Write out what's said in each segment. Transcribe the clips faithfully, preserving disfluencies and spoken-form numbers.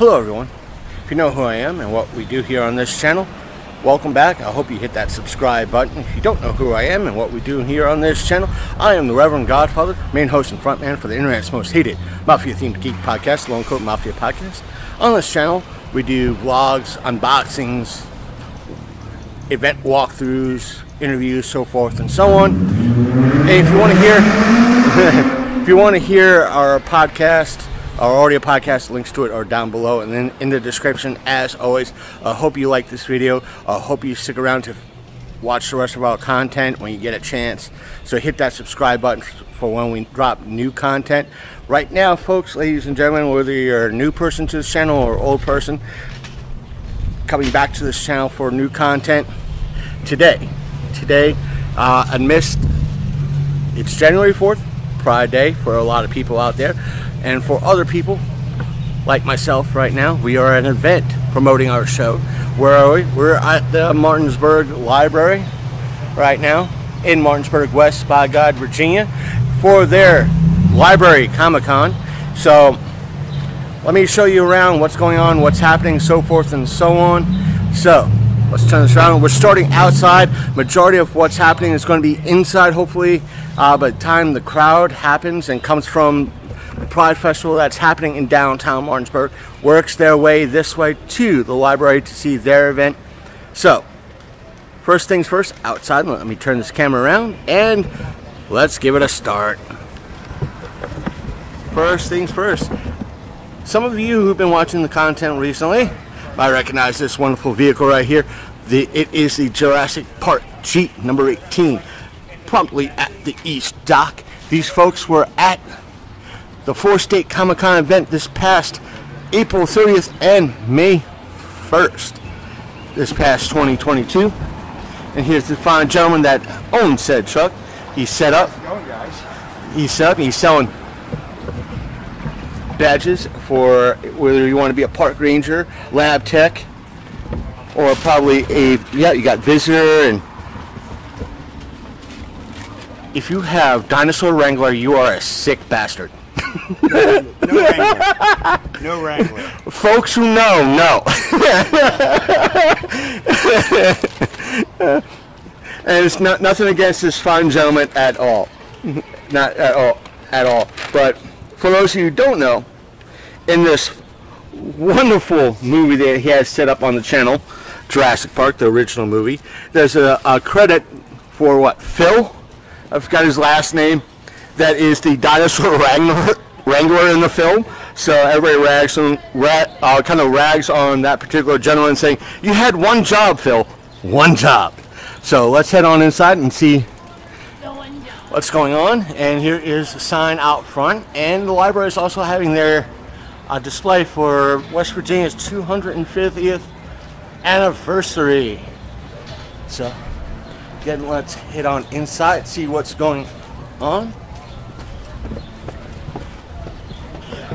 Hello everyone. If you know who I am and what we do here on this channel, welcome back. I hope you hit that subscribe button. If you don't know who I am and what we do here on this channel, I am the Reverend Godfather, main host and frontman for the internet's most hated Mafia-themed geek podcast, Longcoat Mafia Podcast. On this channel, we do vlogs, unboxings, event walkthroughs, interviews, so forth and so on. And if you want to hear, if you want to hear our podcast, our audio podcast, links to it are down below and then in the description as always. I uh, hope you like this video. I uh, hope you stick around to watch the rest of our content when you get a chance. So hit that subscribe button for when we drop new content. Right now, folks, ladies and gentlemen, whether you're a new person to this channel or old person coming back to this channel for new content, today, today, uh, I missed, it's January fourth, Pride Day for a lot of people out there. And for other people, like myself right now, we are at an event promoting our show. Where are we? We're at the Martinsburg Library right now in Martinsburg, West by God, Virginia for their Library Comic-Con. So let me show you around what's going on, what's happening, so forth and so on. So let's turn this around. We're starting outside. Majority of what's happening is going to be inside, hopefully, uh, by the time the crowd happens and comes from the Pride Festival that's happening in downtown Martinsburg, works their way this way to the library to see their event. So, first things first, outside. Let me turn this camera around and let's give it a start. First things first. Some of you who've been watching the content recently might recognize this wonderful vehicle right here. The, it is the Jurassic Park Jeep number eighteen, promptly at the East Dock. These folks were at the four-state Comic-Con event this past April thirtieth and May first, this past twenty twenty-two. And here's the fine gentleman that owns said truck. He's set up. He's set up. He's selling badges for whether you want to be a park ranger, lab tech, or probably a, yeah, you got visitor. And if you have dinosaur wrangler, you are a sick bastard. no, no wrangler. No wrangler. Folks who know, know. And it's not nothing against this fine gentleman at all. Not at all. At all. But for those of you who don't know, in this wonderful movie that he has set up on the channel, Jurassic Park, the original movie, there's a, a credit for what? Phil? I forgot his last name. That is the dinosaur wrangler, wrangler in the film. So everybody rags on, rat, uh, kind of rags on that particular gentleman, saying, "You had one job, Phil. One job." So let's head on inside and see what's going on. And here is the sign out front. And the library is also having their uh, display for West Virginia's two hundred fiftieth anniversary. So again, let's head on inside, see what's going on.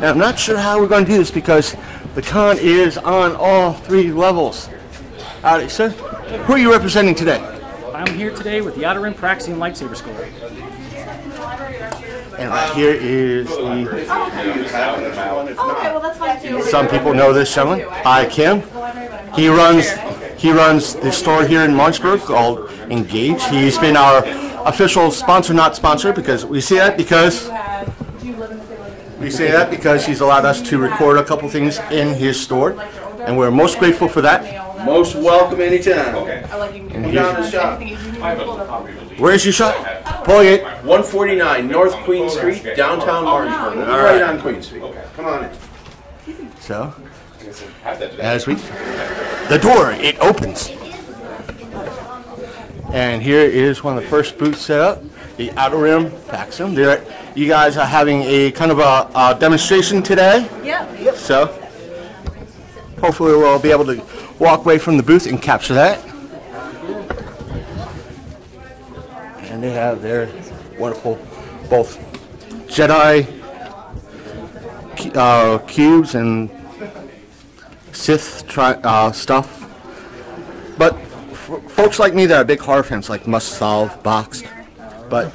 Now, I'm not sure how we're going to do this because the con is on all three levels. All right, sir. Who are you representing today? I'm here today with the Outer Rim Praxian Lightsaber School. And right here is the... Okay, well, that's fine too. Some people know this gentleman. Hi, Kim. He runs, he runs the store here in Martinsburg called Engage. He's been our official sponsor, not sponsor, because we see that because... We say that because he's allowed us to record a couple things in his store, and we're most grateful for that. Most welcome anytime. Okay. Come down to the shop. Where's your shop? Point it. one forty-nine North Queen Street, downtown Martinsburg. All right. Right on Queen Street. Okay. Come on in. So, as we, the door, it opens. And here is one of the first booths set up. The Outer Rim Praxian. There, you guys are having a kind of a, a demonstration today. Yeah. Yep. So, hopefully, we'll be able to walk away from the booth and capture that. And they have their wonderful, both Jedi uh, cubes and Sith tri uh, stuff. But for folks like me that are big horror fans, like Must Solve Box. But,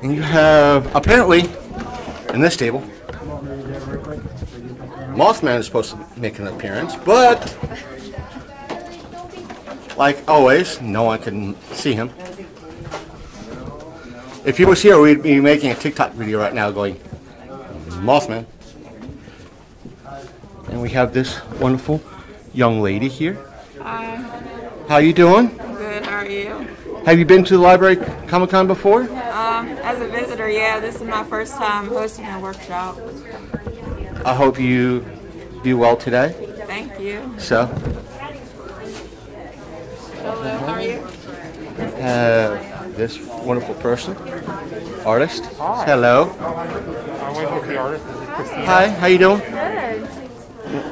and you have, apparently, in this table, Mothman is supposed to make an appearance, but like always, no one can see him. If he was here, we'd be making a TikTok video right now going, Mothman. And we have this wonderful young lady here. Hi. How you doing? Good, how are you? Have you been to the Library Comic-Con before? Um, as a visitor, yeah. This is my first time hosting a workshop. I hope you do well today. Thank you. So. Hello, how are you? Uh, This wonderful person, artist. Hi. Hello. Hi. How you doing? Good.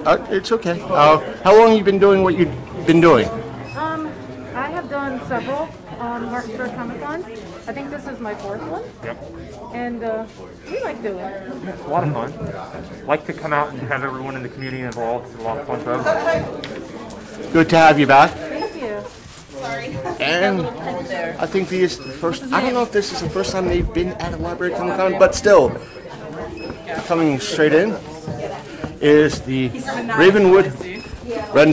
Uh, it's okay. Uh, how long have you been doing what you've been doing? Um, I have done several um, Martinsburg Comic Con. I think this is my fourth one. Yep. And uh, we like doing it. It's a lot of fun. Like to come out and have everyone in the community involved. It's a lot of fun though. Good to have you back. Thank you. Sorry. And I think these the first. I don't know if this is the first time they've been at a Library Comic Con, but still, coming straight in is the Ravenwood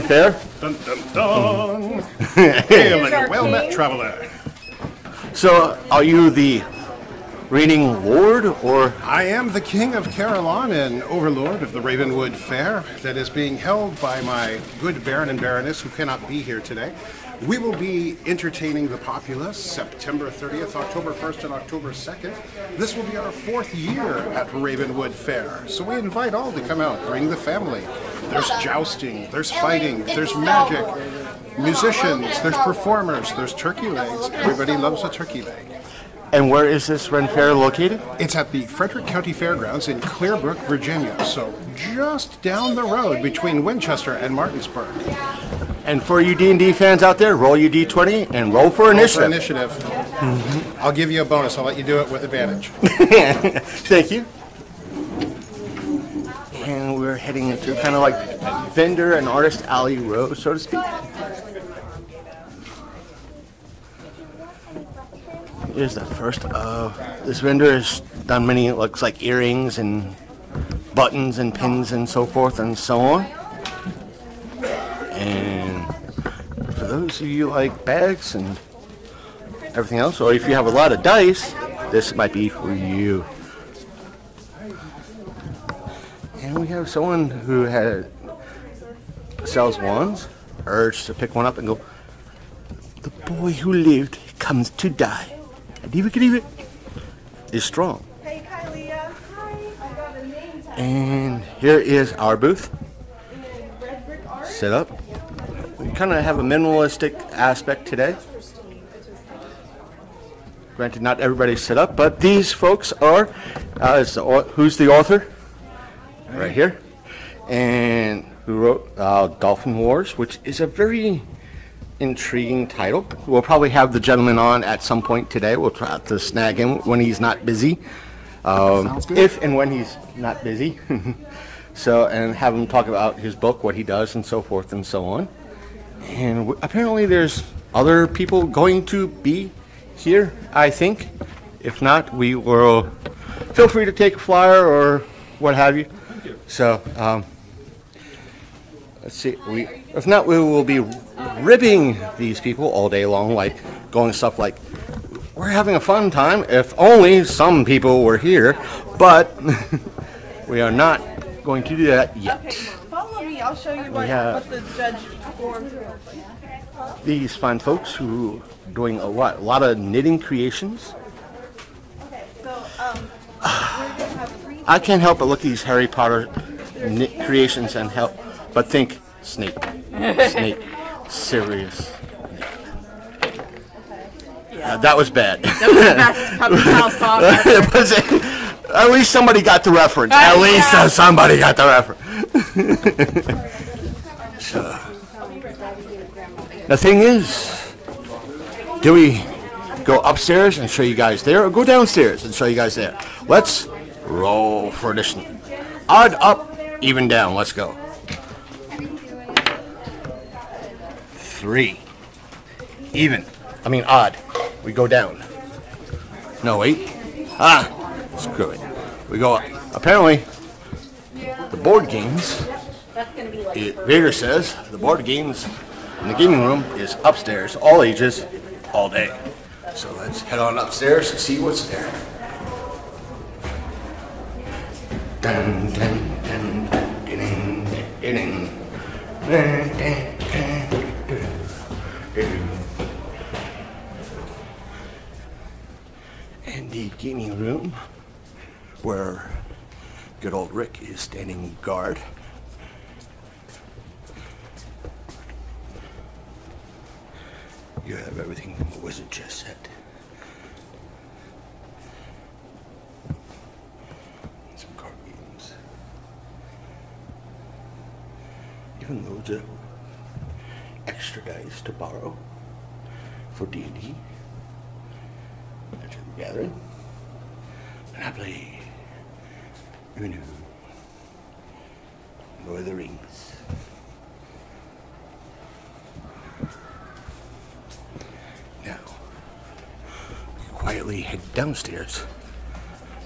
Fair. Dun, dun, dun. Hey, like a well-met traveler. So, are you the reigning lord, or? I am the King of Carillon and overlord of the Ravenwood Fair that is being held by my good Baron and Baroness, who cannot be here today. We will be entertaining the populace September thirtieth, October first, and October second. This will be our fourth year at Ravenwood Fair, so we invite all to come out, bring the family. There's jousting, there's fighting, there's magic, musicians, there's performers, there's turkey legs. Everybody loves a turkey leg. And where is this Ren Fair located? It's at the Frederick County Fairgrounds in Clearbrook, Virginia, so just down the road between Winchester and Martinsburg. And for you D and D fans out there, roll your D twenty and roll for roll initiative. For initiative. Mm-hmm. I'll give you a bonus. I'll let you do it with advantage. Thank you. And we're heading into kind of like vendor and artist alley road, so to speak. Here's the first of uh, this vendor has done many looks like earrings and buttons and pins and so forth and so on. And for those of you like bags and everything else, or if you have a lot of dice, this might be for you. And we have someone who had, sells wands, urged to pick one up and go, the boy who lived comes to die. Adiba-kadiba is strong. Hey, Kylia. Hi. I got a name tag. And here is our booth set up. We kind of have a minimalistic aspect today. Granted, not everybody's set up, but these folks are. Uh, is the, who's the author? Right here. And who wrote uh, Dolphin Wars, which is a very intriguing title. We'll probably have the gentleman on at some point today. We'll try to snag him when he's not busy. Um, if and when he's not busy. So, and have him talk about his book, what he does, and so forth and so on. And w apparently there's other people going to be here, I think. If not, we will feel free to take a flyer or what have you. Thank you. So, um, let's see. We, if not, we will be ribbing these people all day long, like going stuff like, we're having a fun time, if only some people were here, but we are not going to do that yet. Okay, follow me. I'll show you what, what the judge formed. These fine folks who are doing a lot, a lot of knitting creations. Okay, so um, we're gonna have three I can't help but look at these Harry Potter knit creations and help, but think Snape, Snape, Sirius. Yeah. Uh, that was bad. That was the best public house song ever. At least somebody got the reference. At uh, least yeah. uh, somebody got the reference. So, the thing is, do we go upstairs and show you guys there, or go downstairs and show you guys there? Let's roll for addition. Odd up, even down. Let's go. Three. Even. I mean odd. We go down. No, wait. Ah. Screw it. We go up. Apparently, the board games, it, Vader says, the board games in the gaming room is upstairs, all ages, all day. So let's head on upstairs and see what's there. Dun, dun, dun, dun, dun, dun, dun, dun. And the gaming room where good old Rick is standing guard. You have everything from the Wizard chess set. Some card games. Even loads of extra dice to borrow for D and D. Magic the Gathering. Monopoly. Who knew? Lord of the Rings. Now, we quietly head downstairs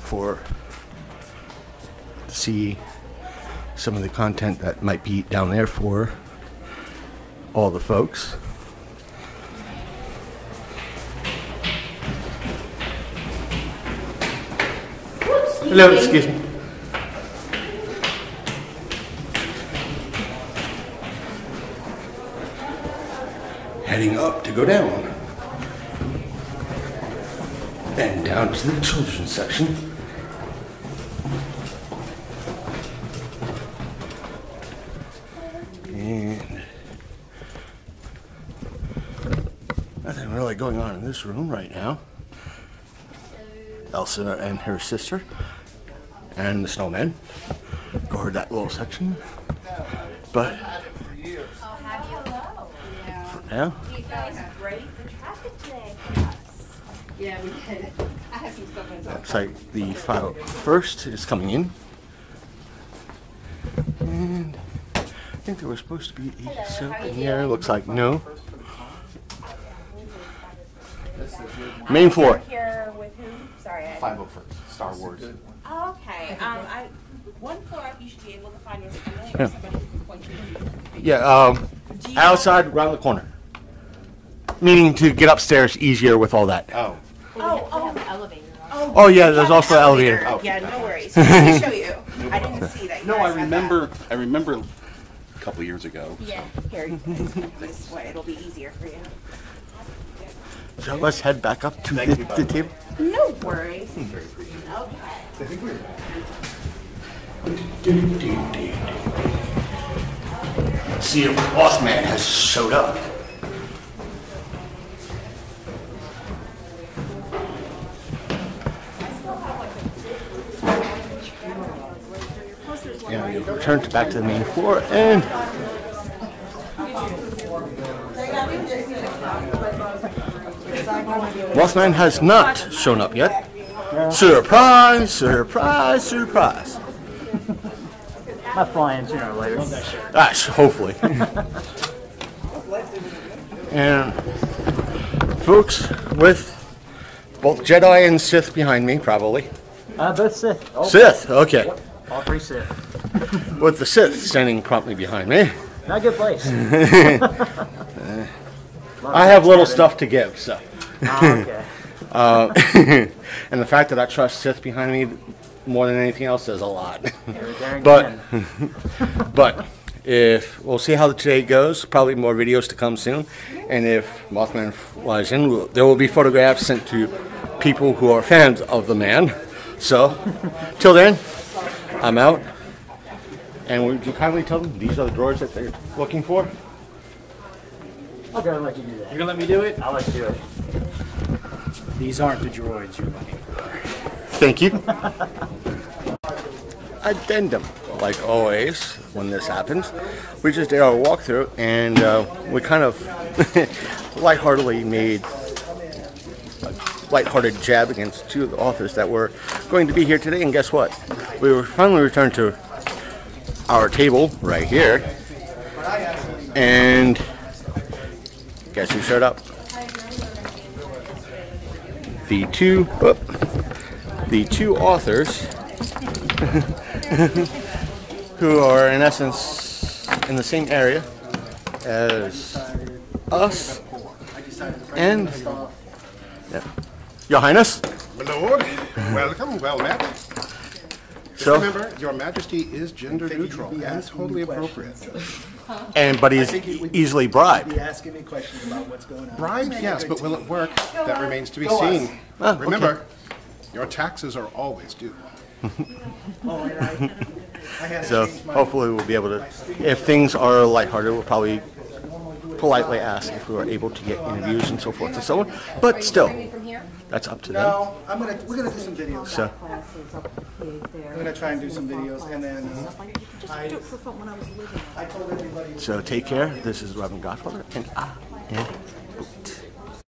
for to see some of the content that might be down there for all the folks. Oops, hello, excuse me. Heading up to go down. And down to the children's section. Going on in this room right now. Elsa and her sister and the snowman guard that little section, but for now, looks like the five oh one st is coming in, and I think there was supposed to be a soap in here. Looks like no. Main floor. Here with who? Sorry, I five oh one st, Star Wars. Oh, okay. Um, I, one floor up, you should be able to find your family or somebody who can point you. Yeah, um, outside, around the corner. Meaning to get upstairs easier with all that. Oh. Oh, oh, elevator. Oh, oh yeah, there's also an elevator. elevator. Oh, yeah, no worries. Let me show you. I didn't see that. You no, I remember. I remember a couple years ago. Yeah. Here, you this way. It'll be easier for you. So let's head back up to the, the table. No worries. Okay. Let's see if Mothman has showed up. Yeah, we returned back to the main floor and. Mothman has not shown up yet. Surprise, surprise, surprise. I'll fly in sooner or later. That's hopefully. And folks, with both Jedi and Sith behind me, probably. Uh, both Sith. All Sith, okay. All three Sith. With the Sith standing promptly behind me. Not a good place. I have little stuff to give, so. Oh, okay. uh, and the fact that I trust Sith behind me more than anything else says a lot. but but if we'll see how today goes, probably more videos to come soon. And if Mothman flies in, we'll, there will be photographs sent to people who are fans of the man. So till then, I'm out. And would you kindly tell them these are the drawers that they're looking for? I'll go and let you do that. You're gonna let me do it? I'll let you do it. These aren't the droids you're looking for. Thank you. Addendum. Like always, when this happens, we just did our walkthrough and uh, we kind of lightheartedly made a lighthearted jab against two of the authors that were going to be here today. And guess what? We were finally returned to our table right here. And guess who showed up? The two, whoop, the two authors who are in essence in the same area as us and yeah. Your Highness. My Lord, welcome, well met. Just so, remember, Your Majesty is gender neutral and it's totally appropriate. And but he's he easily bribed. Be asking me questions about what's going on. Bribed, yes, but will it work? Go that on. Remains to be Go seen. Ah, remember, okay. Your taxes are always due. Oh, and I, I had so hopefully we'll be able to, if things are lighthearted, we'll probably politely ask if we are able to get interviews and so forth and so on. But still, that's up to them. No, I'm gonna, we're going to do some videos. So. I'm going to try and do some videos. And then I, I told everybody. So take care. This is Reverend Godfather, and I am